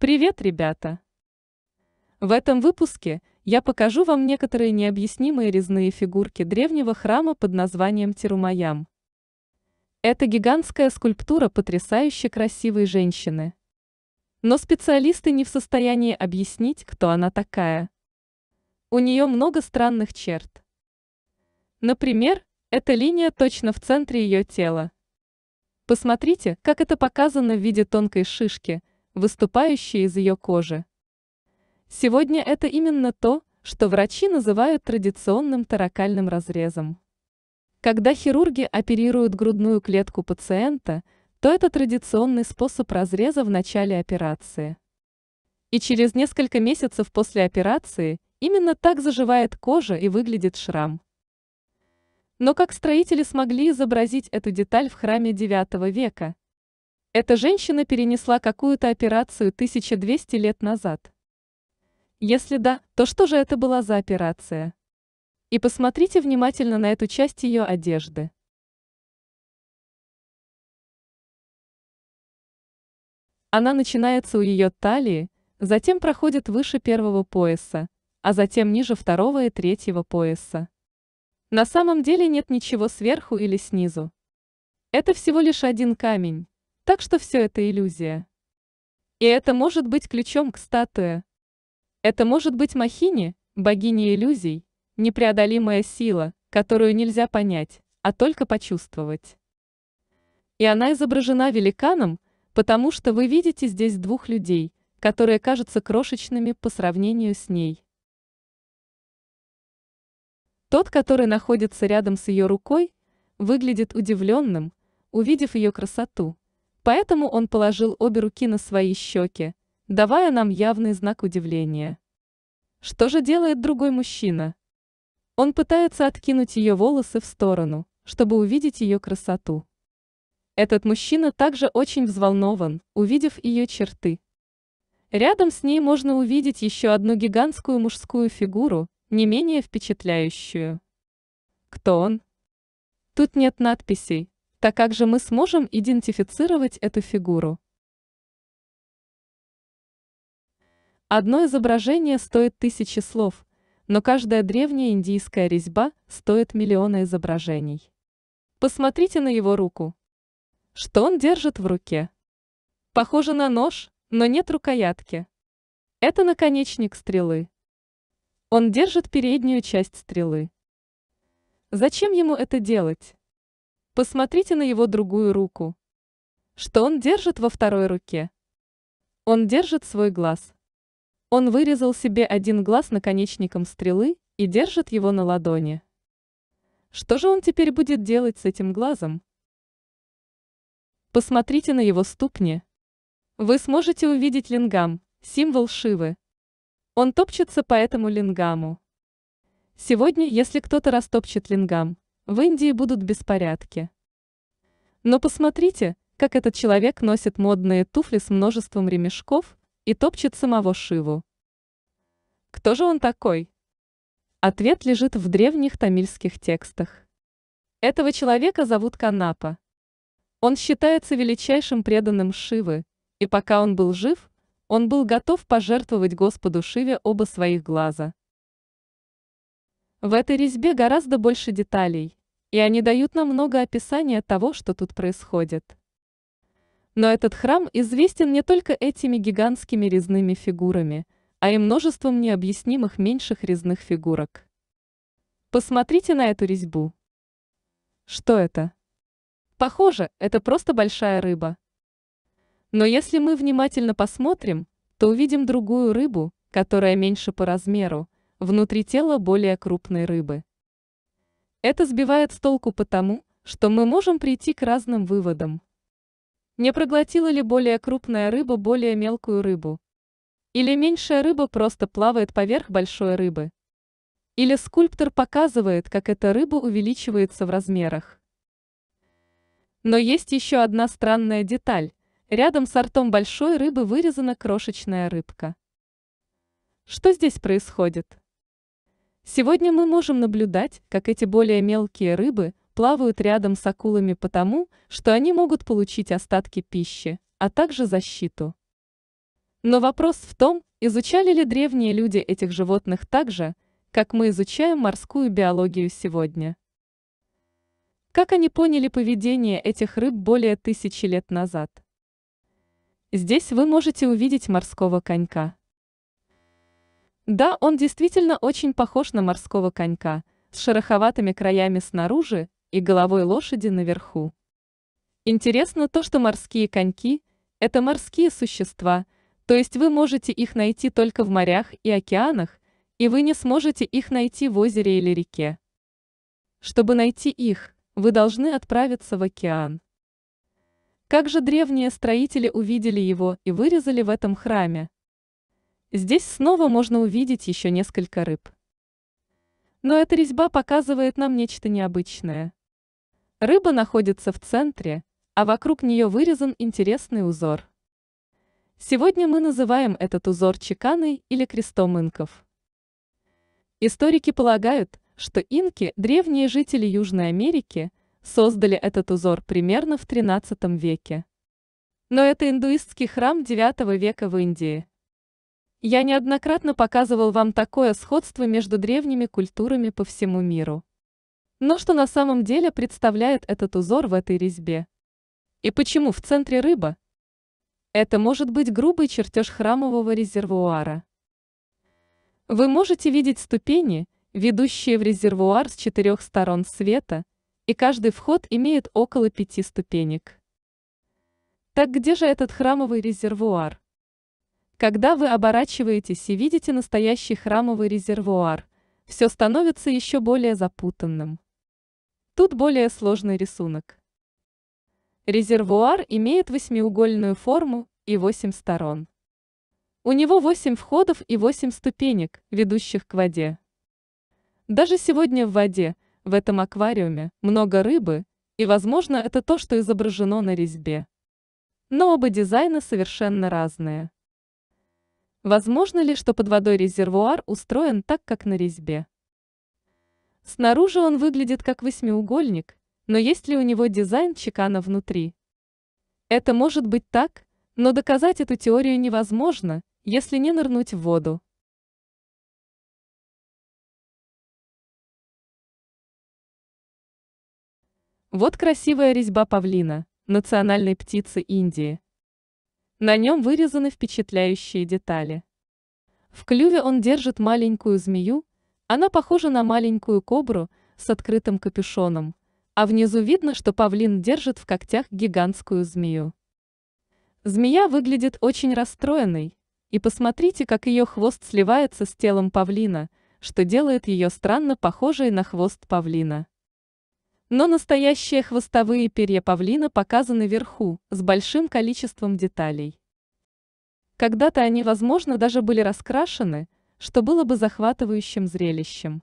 Привет, ребята! В этом выпуске я покажу вам некоторые необъяснимые резные фигурки древнего храма под названием Тирумаям. Это гигантская скульптура потрясающе красивой женщины. Но специалисты не в состоянии объяснить, кто она такая. У нее много странных черт. Например, эта линия точно в центре ее тела. Посмотрите, как это показано в виде тонкой шишки, выступающей из ее кожи. Сегодня это именно то, что врачи называют традиционным торакальным разрезом. Когда хирурги оперируют грудную клетку пациента, то это традиционный способ разреза в начале операции. И через несколько месяцев после операции именно так заживает кожа и выглядит шрам. Но как строители смогли изобразить эту деталь в храме IX века? Эта женщина перенесла какую-то операцию 1200 лет назад. Если да, то что же это была за операция? И посмотрите внимательно на эту часть ее одежды. Она начинается у ее талии, затем проходит выше первого пояса, а затем ниже второго и третьего пояса. На самом деле нет ничего сверху или снизу. Это всего лишь один камень, так что все это иллюзия. И это может быть ключом к статуе. Это может быть Махини, богиня иллюзий, непреодолимая сила, которую нельзя понять, а только почувствовать. И она изображена великаном, потому что вы видите здесь двух людей, которые кажутся крошечными по сравнению с ней. Тот, который находится рядом с ее рукой, выглядит удивленным, увидев ее красоту, поэтому он положил обе руки на свои щеки, давая нам явный знак удивления. Что же делает другой мужчина? Он пытается откинуть ее волосы в сторону, чтобы увидеть ее красоту. Этот мужчина также очень взволнован, увидев ее черты. Рядом с ней можно увидеть еще одну гигантскую мужскую фигуру, не менее впечатляющую. Кто он? Тут нет надписей, так как же мы сможем идентифицировать эту фигуру? Одно изображение стоит 1000 слов, но каждая древняя индийская резьба стоит миллионы изображений. Посмотрите на его руку. Что он держит в руке? Похоже на нож, но нет рукоятки. Это наконечник стрелы. Он держит переднюю часть стрелы. Зачем ему это делать? Посмотрите на его другую руку. Что он держит во второй руке? Он держит свой глаз. Он вырезал себе один глаз наконечником стрелы и держит его на ладони. Что же он теперь будет делать с этим глазом? Посмотрите на его ступни. Вы сможете увидеть лингам, символ Шивы. Он топчется по этому лингаму. Сегодня, если кто-то растопчет лингам, в Индии будут беспорядки. Но посмотрите, как этот человек носит модные туфли с множеством ремешков и топчет самого Шиву. Кто же он такой? Ответ лежит в древних тамильских текстах. Этого человека зовут Канапа. Он считается величайшим преданным Шивы, и пока он был жив, он был готов пожертвовать Господу Шиве оба своих глаза. В этой резьбе гораздо больше деталей, и они дают нам много описания того, что тут происходит. Но этот храм известен не только этими гигантскими резными фигурами, а и множеством необъяснимых меньших резных фигурок. Посмотрите на эту резьбу. Что это? Похоже, это просто большая рыба. Но если мы внимательно посмотрим, то увидим другую рыбу, которая меньше по размеру, внутри тела более крупной рыбы. Это сбивает с толку потому, что мы можем прийти к разным выводам. Не проглотила ли более крупная рыба более мелкую рыбу? Или меньшая рыба просто плавает поверх большой рыбы? Или скульптор показывает, как эта рыба увеличивается в размерах? Но есть еще одна странная деталь. Рядом с ртом большой рыбы вырезана крошечная рыбка. Что здесь происходит? Сегодня мы можем наблюдать, как эти более мелкие рыбы плавают рядом с акулами потому, что они могут получить остатки пищи, а также защиту. Но вопрос в том, изучали ли древние люди этих животных так же, как мы изучаем морскую биологию сегодня. Как они поняли поведение этих рыб более 1000 лет назад? Здесь вы можете увидеть морского конька. Да, он действительно очень похож на морского конька, с шероховатыми краями снаружи и головой лошади наверху. Интересно то, что морские коньки – это морские существа, то есть вы можете их найти только в морях и океанах, и вы не сможете их найти в озере или реке. Чтобы найти их, вы должны отправиться в океан. Как же древние строители увидели его и вырезали в этом храме? Здесь снова можно увидеть еще несколько рыб. Но эта резьба показывает нам нечто необычное. Рыба находится в центре, а вокруг нее вырезан интересный узор. Сегодня мы называем этот узор чеканой или крестом инков. Историки полагают, что инки, древние жители Южной Америки, создали этот узор примерно в XIII веке. Но это индуистский храм IX века в Индии. Я неоднократно показывал вам такое сходство между древними культурами по всему миру. Но что на самом деле представляет этот узор в этой резьбе? И почему в центре рыба? Это может быть грубый чертеж храмового резервуара. Вы можете видеть ступени, ведущие в резервуар с 4 сторон света, и каждый вход имеет около 5 ступенек. Так где же этот храмовый резервуар? Когда вы оборачиваетесь и видите настоящий храмовый резервуар, все становится еще более запутанным. Тут более сложный рисунок. Резервуар имеет 8-угольную форму и 8 сторон. У него 8 входов и 8 ступенек, ведущих к воде. Даже сегодня в воде, в этом аквариуме, много рыбы, и, возможно, это то, что изображено на резьбе. Но оба дизайна совершенно разные. Возможно ли, что под водой резервуар устроен так, как на резьбе? Снаружи он выглядит как 8-угольник, но есть ли у него дизайн чекана внутри? Это может быть так, но доказать эту теорию невозможно, если не нырнуть в воду. Вот красивая резьба павлина, национальной птицы Индии. На нем вырезаны впечатляющие детали. В клюве он держит маленькую змею, она похожа на маленькую кобру с открытым капюшоном, а внизу видно, что павлин держит в когтях гигантскую змею. Змея выглядит очень расстроенной, и посмотрите, как ее хвост сливается с телом павлина, что делает ее странно похожей на хвост павлина. Но настоящие хвостовые перья павлина показаны вверху, с большим количеством деталей. Когда-то они, возможно, даже были раскрашены, что было бы захватывающим зрелищем.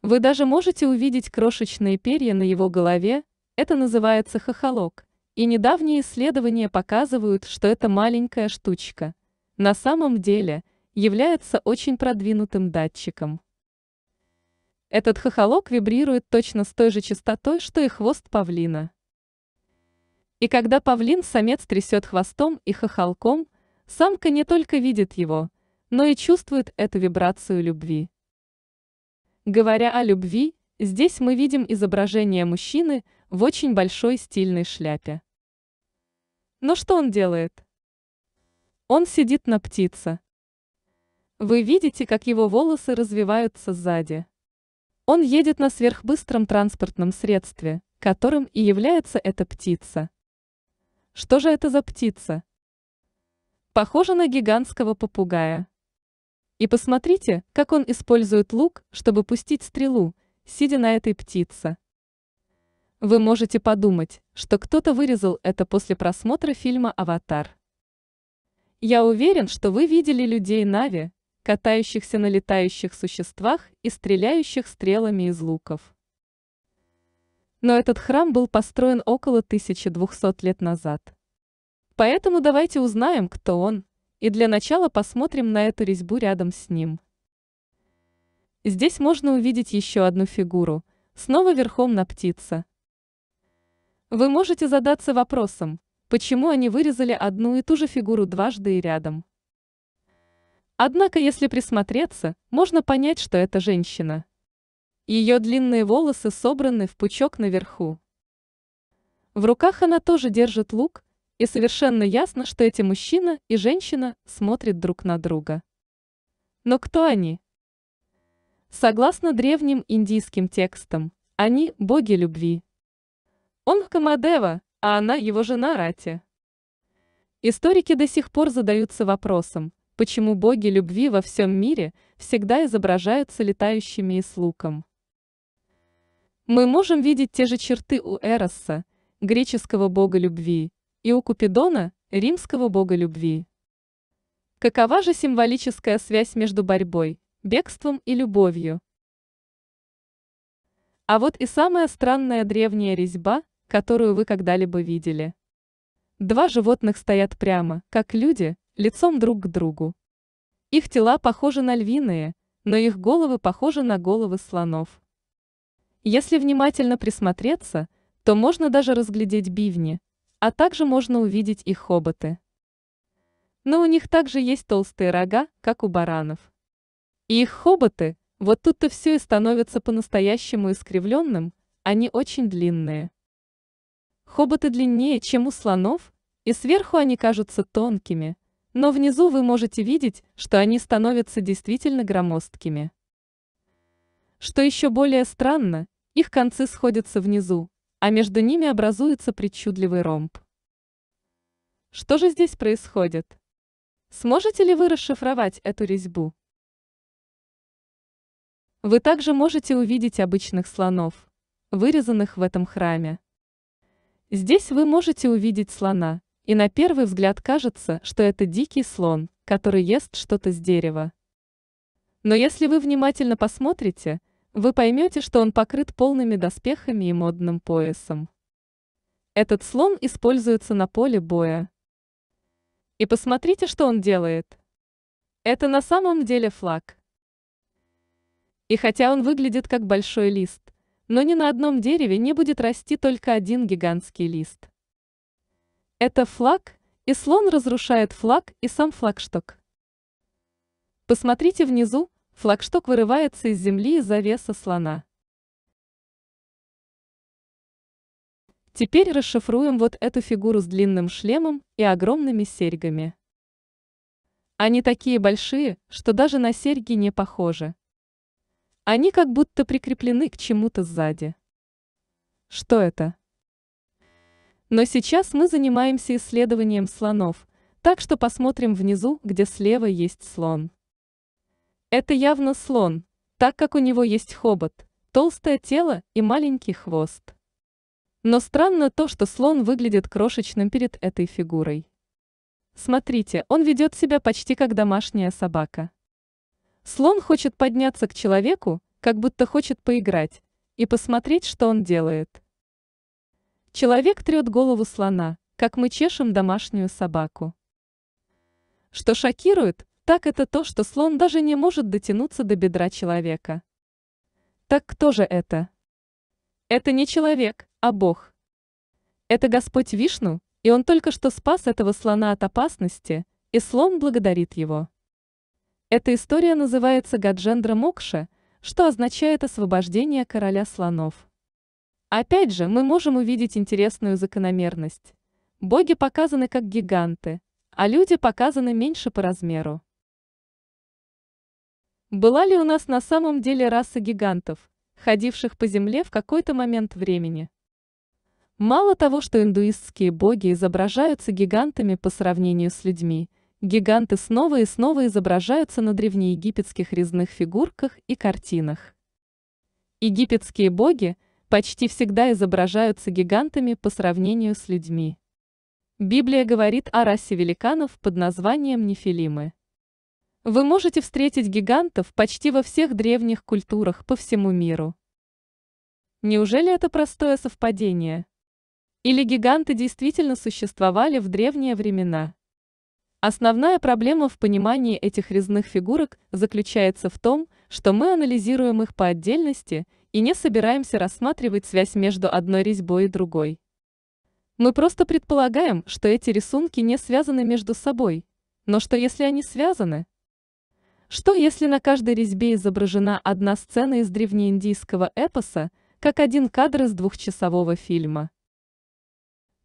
Вы даже можете увидеть крошечные перья на его голове, это называется хохолок, и недавние исследования показывают, что эта маленькая штучка на самом деле является очень продвинутым датчиком. Этот хохолок вибрирует точно с той же частотой, что и хвост павлина. И когда павлин-самец трясет хвостом и хохолком, самка не только видит его, но и чувствует эту вибрацию любви. Говоря о любви, здесь мы видим изображение мужчины в очень большой стильной шляпе. Но что он делает? Он сидит на птице. Вы видите, как его волосы развиваются сзади. Он едет на сверхбыстром транспортном средстве, которым и является эта птица. Что же это за птица? Похожа на гигантского попугая. И посмотрите, как он использует лук, чтобы пустить стрелу, сидя на этой птице. Вы можете подумать, что кто-то вырезал это после просмотра фильма «Аватар». Я уверен, что вы видели людей Нави, катающихся на летающих существах и стреляющих стрелами из луков. Но этот храм был построен около 1200 лет назад. Поэтому давайте узнаем, кто он, и для начала посмотрим на эту резьбу рядом с ним. Здесь можно увидеть еще одну фигуру, снова верхом на птице. Вы можете задаться вопросом, почему они вырезали одну и ту же фигуру дважды и рядом. Однако, если присмотреться, можно понять, что это женщина. Ее длинные волосы собраны в пучок наверху. В руках она тоже держит лук, и совершенно ясно, что эти мужчина и женщина смотрят друг на друга. Но кто они? Согласно древним индийским текстам, они – боги любви. Он Камадева, а она его жена Рати. Историки до сих пор задаются вопросом, почему боги любви во всем мире всегда изображаются летающими и с луком. Мы можем видеть те же черты у Эроса, греческого бога любви, и у Купидона, римского бога любви. Какова же символическая связь между борьбой, бегством и любовью? А вот и самая странная древняя резьба, которую вы когда-либо видели. Два животных стоят прямо, как люди, лицом друг к другу. Их тела похожи на львиные, но их головы похожи на головы слонов. Если внимательно присмотреться, то можно даже разглядеть бивни, а также можно увидеть их хоботы. Но у них также есть толстые рога, как у баранов. И их хоботы, вот тут-то все и становится по-настоящему искривленным, они очень длинные. Хоботы длиннее, чем у слонов, и сверху они кажутся тонкими, но внизу вы можете видеть, что они становятся действительно громоздкими. Что еще более странно, их концы сходятся внизу, а между ними образуется причудливый ромб. Что же здесь происходит? Сможете ли вы расшифровать эту резьбу? Вы также можете увидеть обычных слонов, вырезанных в этом храме. Здесь вы можете увидеть слона, и на первый взгляд кажется, что это дикий слон, который ест что-то с дерева. Но если вы внимательно посмотрите, вы поймете, что он покрыт полными доспехами и модным поясом. Этот слон используется на поле боя. И посмотрите, что он делает. Это на самом деле флаг. И хотя он выглядит как большой лист, но ни на одном дереве не будет расти только один гигантский лист. Это флаг, и слон разрушает флаг и сам флагшток. Посмотрите внизу, флагшток вырывается из земли из-за веса слона. Теперь расшифруем вот эту фигуру с длинным шлемом и огромными серьгами. Они такие большие, что даже на серьги не похожи. Они как будто прикреплены к чему-то сзади. Что это? Но сейчас мы занимаемся исследованием слонов, так что посмотрим внизу, где слева есть слон. Это явно слон, так как у него есть хобот, толстое тело и маленький хвост. Но странно то, что слон выглядит крошечным перед этой фигурой. Смотрите, он ведет себя почти как домашняя собака. Слон хочет подняться к человеку, как будто хочет поиграть, и посмотреть, что он делает. Человек трет голову слона, как мы чешем домашнюю собаку. Что шокирует, так это то, что слон даже не может дотянуться до бедра человека. Так кто же это? Это не человек, а Бог. Это Господь Вишну, и он только что спас этого слона от опасности, и слон благодарит его. Эта история называется Гаджендра Мокша, что означает освобождение короля слонов. Опять же, мы можем увидеть интересную закономерность. Боги показаны как гиганты, а люди показаны меньше по размеру. Была ли у нас на самом деле раса гигантов, ходивших по земле в какой-то момент времени? Мало того, что индуистские боги изображаются гигантами по сравнению с людьми, гиганты снова и снова изображаются на древнеегипетских резных фигурках и картинах. Египетские боги почти всегда изображаются гигантами по сравнению с людьми. Библия говорит о расе великанов под названием Нефилимы. Вы можете встретить гигантов почти во всех древних культурах по всему миру. Неужели это простое совпадение? Или гиганты действительно существовали в древние времена? Основная проблема в понимании этих резных фигурок заключается в том, что мы анализируем их по отдельности и не собираемся рассматривать связь между одной резьбой и другой. Мы просто предполагаем, что эти рисунки не связаны между собой, но что если они связаны? Что если на каждой резьбе изображена одна сцена из древнеиндийского эпоса, как один кадр из двухчасового фильма?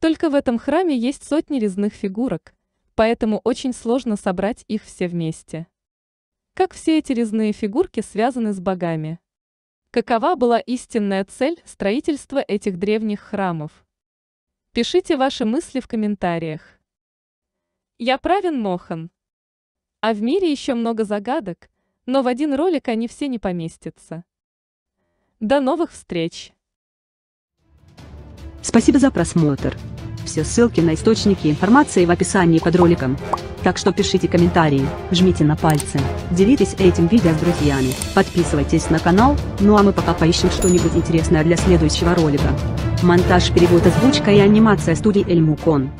Только в этом храме есть сотни резных фигурок, поэтому очень сложно собрать их все вместе. Как все эти резные фигурки связаны с богами? Какова была истинная цель строительства этих древних храмов? Пишите ваши мысли в комментариях. Я Правин Мохан. А в мире еще много загадок, но в один ролик они все не поместятся. До новых встреч! Спасибо за просмотр. Все ссылки на источники информации в описании под роликом. Так что пишите комментарии, жмите на пальцы, делитесь этим видео с друзьями, подписывайтесь на канал, ну а мы пока поищем что-нибудь интересное для следующего ролика. Монтаж, перевод, озвучка и анимация студии Эльмукон.